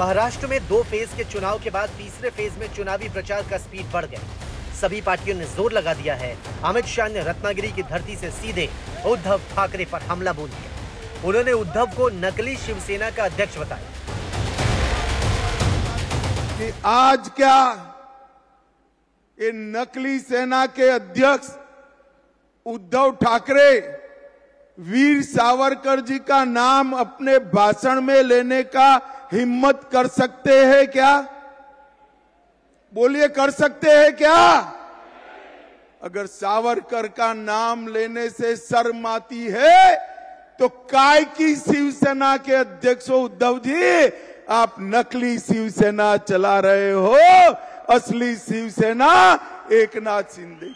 महाराष्ट्र में 2 फेज के चुनाव के बाद तीसरे फेज में चुनावी प्रचार का स्पीड बढ़ गया। सभी पार्टियों ने जोर लगा दिया है। अमित शाह ने रत्नागिरी की धरती से सीधे उद्धव ठाकरे पर हमला बोल दिया। उन्होंने उद्धव को नकली शिवसेना का अध्यक्ष बताया कि आज क्या ये नकली सेना के अध्यक्ष उद्धव ठाकरे वीर सावरकर जी का नाम अपने भाषण में लेने का हिम्मत कर सकते हैं क्या? बोलिए, कर सकते हैं क्या? अगर सावरकर का नाम लेने से शर्म आती है तो काय की शिवसेना के अध्यक्ष उद्धव जी, आप नकली शिवसेना चला रहे हो। असली शिवसेना एकनाथ शिंदे के।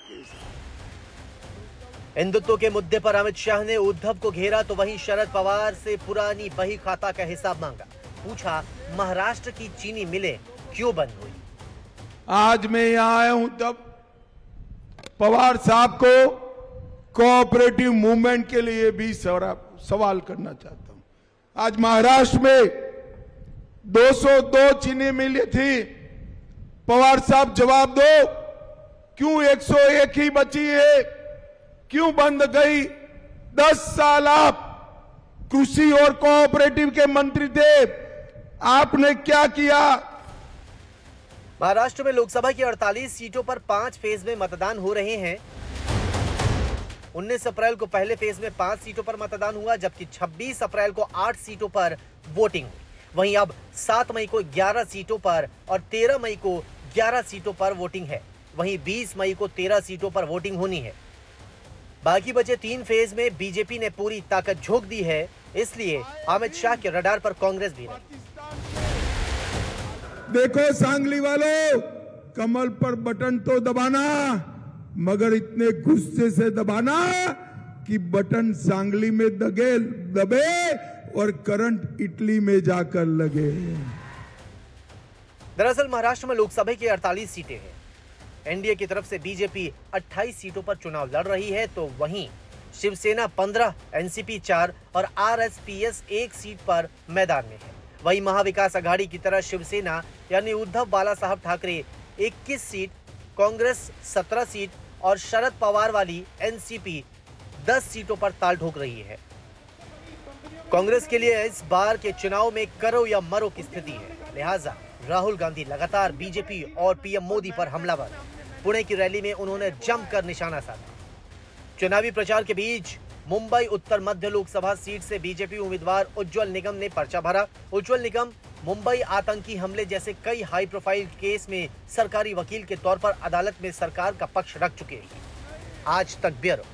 हिंदुत्व के मुद्दे पर अमित शाह ने उद्धव को घेरा तो वहीं शरद पवार से पुरानी बही खाता का हिसाब मांगा। पूछा, महाराष्ट्र की चीनी मिलें क्यों बंद हुई? आज मैं यहां आया हूं तब पवार साहब को कोऑपरेटिव मूवमेंट के लिए भी सवाल करना चाहता हूं। आज महाराष्ट्र में 202 चीनी मिली थी। पवार साहब जवाब दो, क्यों 101 ही बची है? क्यों बंद गई? 10 साल आप कृषि और कोऑपरेटिव के मंत्री थे, आपने क्या किया? महाराष्ट्र में लोकसभा की 48 सीटों पर 5 फेज में मतदान हो रहे हैं। 19 अप्रैल को पहले फेज में 5 सीटों पर मतदान हुआ, जबकि 26 अप्रैल को 8 सीटों पर वोटिंग हुई। वहीं अब 7 मई को 11 सीटों पर और 13 मई को 11 सीटों पर वोटिंग है। वहीं 20 मई को 13 सीटों पर वोटिंग होनी है। बाकी बचे 3 फेज में बीजेपी ने पूरी ताकत झोंक दी है, इसलिए अमित शाह के रडार पर कांग्रेस भी रही। देखो सांगली वालों, कमल पर बटन तो दबाना, मगर इतने गुस्से से दबाना कि बटन सांगली में दबे और करंट इटली में जाकर लगे। दरअसल महाराष्ट्र में लोकसभा की 48 सीटें हैं। एनडीए की तरफ से बीजेपी 28 सीटों पर चुनाव लड़ रही है, तो वहीं शिवसेना 15, एनसीपी 4 और आरएसपीएस 1 सीट पर मैदान में है। वही महाविकास आघाड़ी की तरह शिवसेना यानी उद्धव बाला साहब ठाकरे 21 सीट, कांग्रेस 17 सीट और शरद पवार वाली एनसीपी 10 सीटों पर ताल ठोक रही है। कांग्रेस के लिए इस बार के चुनाव में करो या मरो की स्थिति है, लिहाजा राहुल गांधी लगातार बीजेपी और पीएम मोदी पर हमलावर। पुणे की रैली में उन्होंने जमकर निशाना साधा। चुनावी प्रचार के बीच मुंबई उत्तर मध्य लोकसभा सीट से बीजेपी उम्मीदवार उज्ज्वल निकम ने पर्चा भरा। उज्ज्वल निकम मुंबई आतंकी हमले जैसे कई हाई प्रोफाइल केस में सरकारी वकील के तौर पर अदालत में सरकार का पक्ष रख चुके हैं। आज तक ब्यूरो।